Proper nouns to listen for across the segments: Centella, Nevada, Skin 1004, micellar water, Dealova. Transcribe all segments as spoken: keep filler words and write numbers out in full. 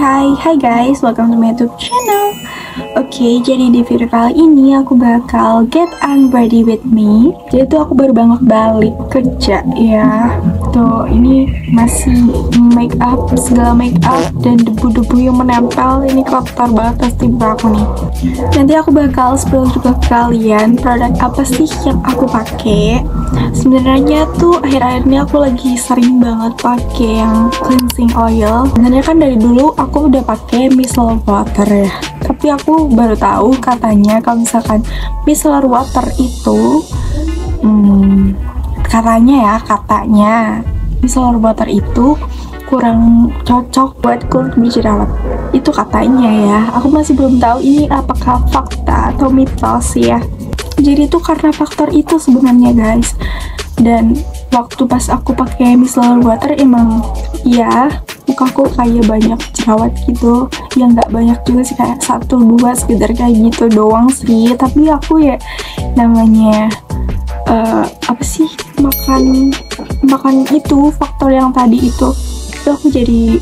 Hai hai guys, welcome to my YouTube channel. Oke, okay, jadi di video kali ini aku bakal get unready with me. Jadi tuh aku baru banget balik kerja ya. Tuh ini masih make up, segala make up dan debu-debu yang menempel. Ini kotor banget pasti aku nih. Nanti aku bakal spill juga ke kalian produk apa sih yang aku pakai. Sebenarnya tuh akhir-akhir ini aku lagi sering banget pakai yang cleansing oil. Sebenarnya kan dari dulu aku Aku udah pakai micellar water ya, tapi aku baru tahu katanya kalau misalkan micellar water itu hmm, katanya ya katanya micellar water itu kurang cocok buat kulit berjerawat. Itu katanya ya, aku masih belum tahu ini apakah fakta atau mitos ya. Jadi itu karena faktor itu sebenarnya guys. Dan waktu pas aku pakai micellar water emang ya mukaku kayak banyak jerawat gitu, yang nggak banyak juga sih, kayak satu dua sekedar kayak gitu doang sih. Tapi aku ya namanya uh, apa sih makan makan itu faktor yang tadi itu, itu aku jadi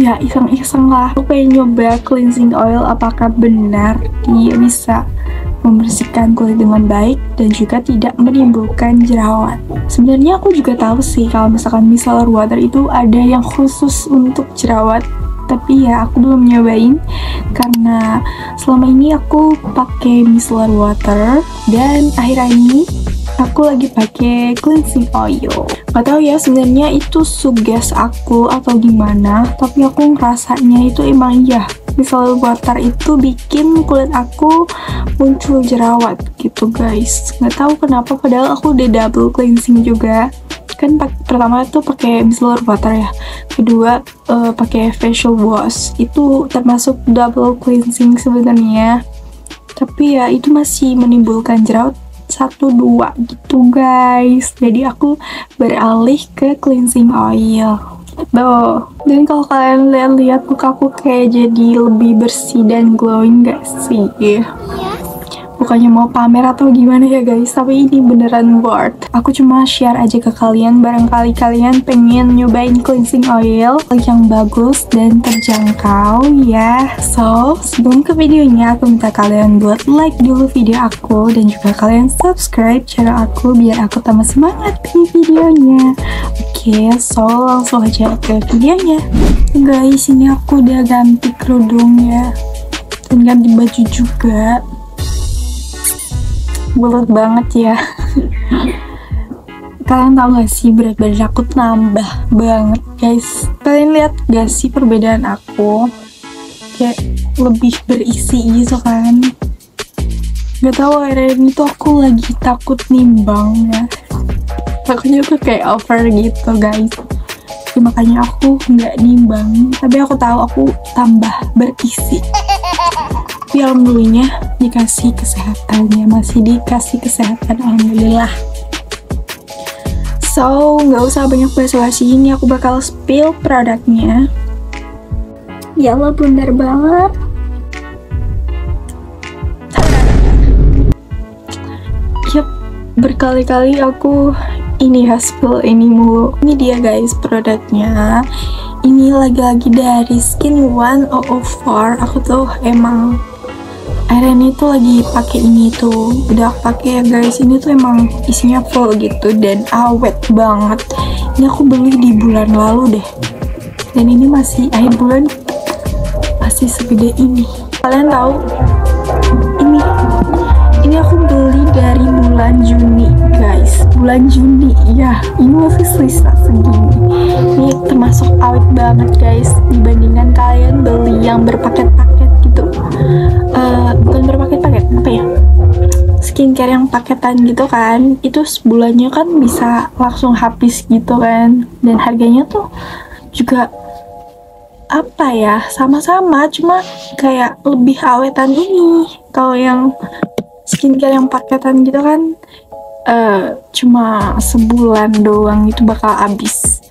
ya iseng-iseng lah. Aku pengen nyoba cleansing oil apakah benar dia bisa membersihkan kulit dengan baik dan juga tidak menimbulkan jerawat. Sebenarnya aku juga tahu sih kalau misalkan micellar water itu ada yang khusus untuk jerawat, tapi ya aku belum nyobain karena selama ini aku pakai micellar water dan akhir-akhir ini aku lagi pakai cleansing oil. Gak tau ya sebenarnya itu suges aku atau gimana, tapi aku ngerasanya itu emang ya micellar water itu bikin kulit aku muncul jerawat gitu guys. Nggak tahu kenapa, padahal aku udah double cleansing juga kan. Pertama tuh pakai micellar water ya, kedua uh, pakai facial wash, itu termasuk double cleansing sebenarnya, tapi ya itu masih menimbulkan jerawat satu dua gitu guys. Jadi aku beralih ke cleansing oil. Tuh. Dan kalau kalian lihat-lihat mukaku kayak jadi lebih bersih dan glowing gak sih? Bukannya mau pamer atau gimana ya guys, tapi ini beneran worth. Aku cuma share aja ke kalian, barangkali kalian pengen nyobain cleansing oil yang bagus dan terjangkau ya. So, sebelum ke videonya aku minta kalian buat like dulu video aku, dan juga kalian subscribe channel aku biar aku tambah semangat di videonya. Oke, okay, so langsung aja ke videonya. Guys, ini aku udah ganti kerudung ya, dan ganti baju juga. Berat banget ya. Kalian tau gak sih berat badan aku nambah banget guys. Kalian lihat gak sih perbedaan aku? Kayak lebih berisi gitu kan. Gak tau akhir-akhir ini tuh aku lagi takut nimbang ya. Takutnya aku kayak over gitu guys, ya, makanya aku nggak nimbang. Tapi aku tahu aku tambah berisi. Tapi alhamdulillah dikasih kesehatannya, masih dikasih kesehatan alhamdulillah. So nggak usah banyak basa-basi, ini aku bakal spill produknya. Ya Allah, bundar banget. Yap, berkali-kali aku ini hasil ini mulu. Ini dia guys produknya. Ini lagi-lagi dari Skin one oh oh four. Aku tuh emang akhirnya ini tuh lagi pakai ini tuh. Udah aku pakai ya guys. Ini tuh emang isinya full gitu dan awet banget. Ini aku beli di bulan lalu deh. Dan ini masih akhir bulan masih segede ini. Kalian tahu ini ini aku beli dari bulan Juni guys, bulan Juni ya. Ini masih sisa segini, ini termasuk awet banget guys dibandingkan kalian beli yang berpaket-paket gitu. Uh, bukan berpaket-paket, apa ya, skincare yang paketan gitu kan, itu sebulannya kan bisa langsung habis gitu kan. Dan harganya tuh juga apa ya, sama-sama, cuma kayak lebih awetan ini. Kalau yang skincare yang paketan gitu kan uh, cuma sebulan doang itu bakal habis.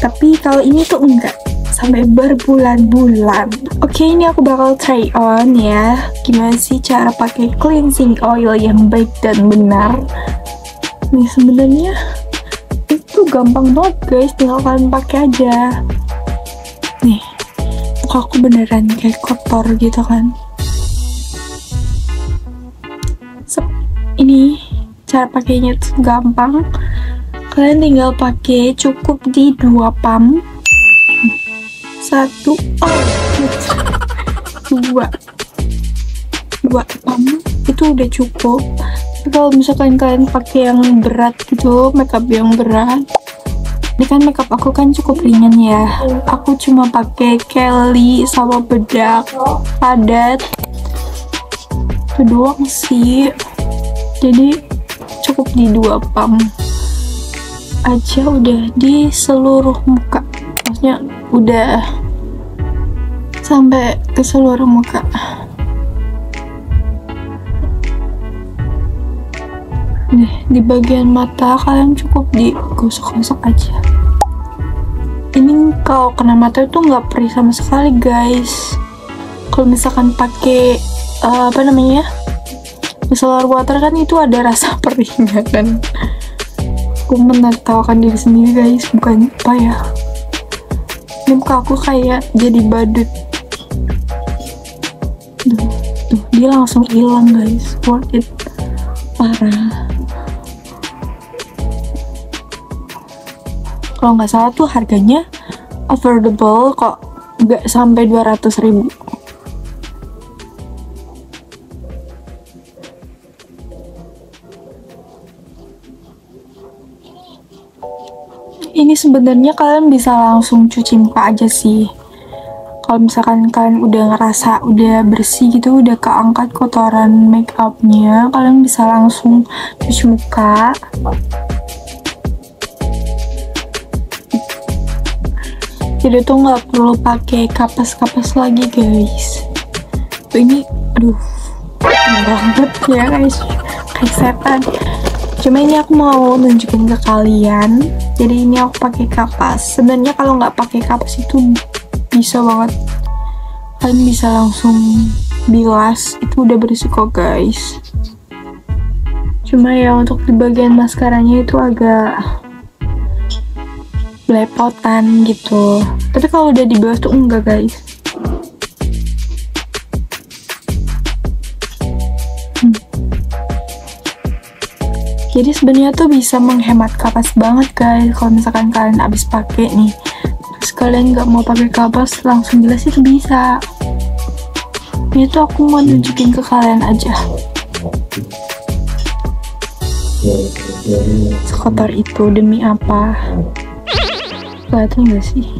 Tapi kalau ini tuh enggak, sampai berbulan-bulan. Oke, ini aku bakal try on ya, gimana sih cara pakai cleansing oil yang baik dan benar. Nih sebenarnya itu gampang banget guys, tinggal kalian pakai aja. Nih, kok aku beneran kayak kotor gitu kan. Sep, ini cara pakainya tuh gampang. Kalian tinggal pakai cukup di dua pump, satu output, dua dua pump itu udah cukup. Tapi kalau misalkan kalian pakai yang berat gitu, makeup yang berat, ini kan makeup aku kan cukup ringan ya, aku cuma pakai Kelly sama bedak padat itu doang sih, jadi cukup di dua pump aja udah di seluruh muka, maksudnya udah sampai ke seluruh muka. Nih di bagian mata kalian cukup digosok-gosok aja. Ini kalau kena mata itu nggak perih sama sekali guys. Kalau misalkan pakai uh, apa namanya micellar water kan itu ada rasa perihnya kan. Aku menertawakan diri sendiri guys, bukan apa ya, ini muka aku kayak jadi badut tuh, tuh dia langsung hilang guys, worth it parah. Kalau nggak salah tuh harganya affordable kok, nggak sampai dua ratus ribu. Ini sebenarnya kalian bisa langsung cuci muka aja sih. Kalau misalkan kalian udah ngerasa udah bersih gitu, udah keangkat kotoran make upnya, kalian bisa langsung cuci muka. Jadi tuh nggak perlu pakai kapas-kapas lagi guys. Tuh ini, aduh, banget ya guys, kayak setan. Cuma ini aku mau nunjukin ke kalian. Jadi ini aku pakai kapas. Sebenarnya kalau nggak pakai kapas itu bisa banget. Kalian bisa langsung bilas, itu udah berisiko guys. Cuma ya untuk di bagian maskaranya itu agak belepotan gitu. Tapi kalau udah dibilas tuh enggak guys. Jadi sebenarnya tuh bisa menghemat kapas banget guys. Kalau misalkan kalian abis pakai nih, terus kalian nggak mau pakai kapas, langsung bilas itu bisa. Ini tuh aku mau nunjukin ke kalian aja. Sekotor itu demi apa? Kelihatan nggak sih?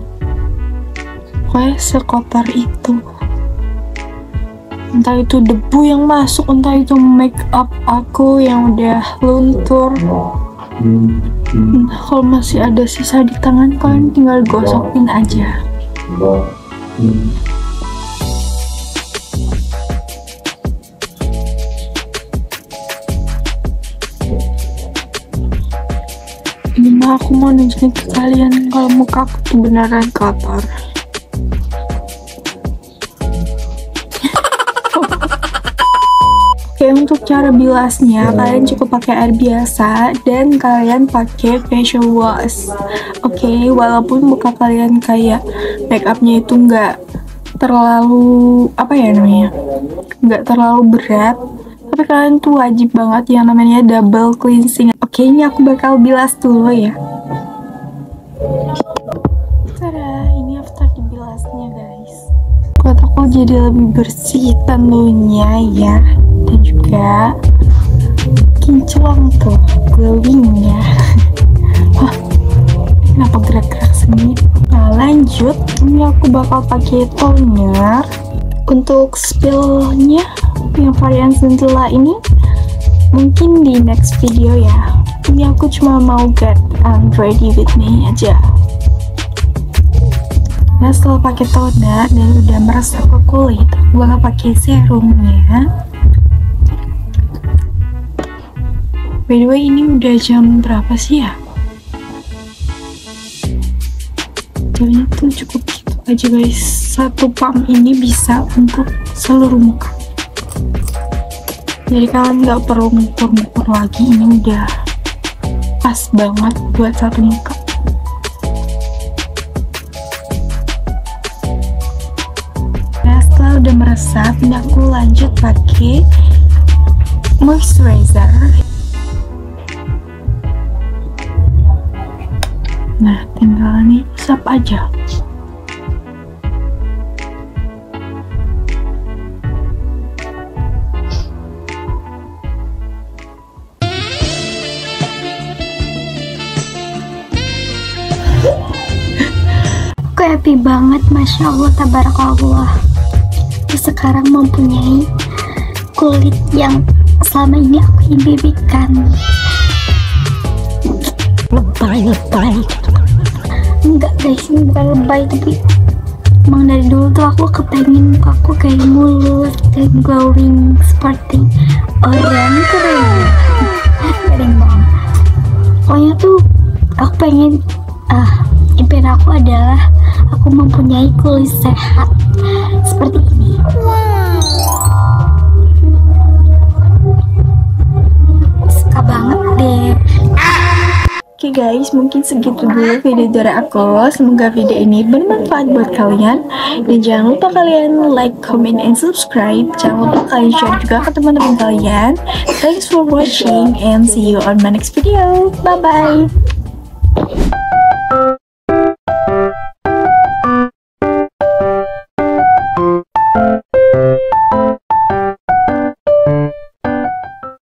Pokoknya sekotor itu. Entah itu debu yang masuk, entah itu make up aku yang udah luntur. Nah, kalau masih ada sisa di tangan, kalian tinggal gosokin aja. Ini mah aku mau nunjukin ke kalian kalau muka aku tuh beneran kotor. Untuk cara bilasnya, kalian cukup pakai air biasa dan kalian pakai facial wash. Oke, okay, walaupun muka kalian kayak make upnya itu nggak terlalu apa ya namanya, nggak terlalu berat, tapi kalian tuh wajib banget yang namanya double cleansing. Oke, okay, ini aku bakal bilas dulu ya. Cara ini after dibilasnya guys. Kulit aku jadi lebih bersih tentunya ya. Dan juga kinclong tuh glowingnya. Wah, kenapa gerak-gerak sini? Nah lanjut, ini aku bakal pakai toner. Untuk spillnya yang varian Centella ini mungkin di next video ya. Ini aku cuma mau get um, ready with me aja. Nah setelah pakai toner dan udah meresap ke kulit, aku bakal pakai serumnya. By the way, ini udah jam berapa sih ya? Jamnya tuh cukup gitu. aja guys, satu pump ini bisa untuk seluruh muka, jadi kalian nggak perlu ngukur-ngukur lagi, ini udah pas banget buat satu muka. Nah setelah udah meresap, aku lanjut pakai moisturizer. Nah tinggal nih usap aja. Happy banget, masya Allah, tabarakallah. Sekarang mempunyai kulit yang selama ini aku impikan. Lebay, lebay. Enggak guys, ini bukan lebay, tapi emang dari dulu tuh aku kepengen aku kayak mulus, kayak glowing seperti orang keren. Pokoknya tuh aku pengen, ah, uh, impian aku adalah aku mempunyai kulit sehat seperti ini. Suka banget deh. Oke guys, mungkin segitu dulu video dari aku. Semoga video ini bermanfaat buat kalian. Dan jangan lupa kalian like, comment, and subscribe. Jangan lupa kalian share juga ke teman-teman kalian. Thanks for watching and see you on my next video. Bye-bye.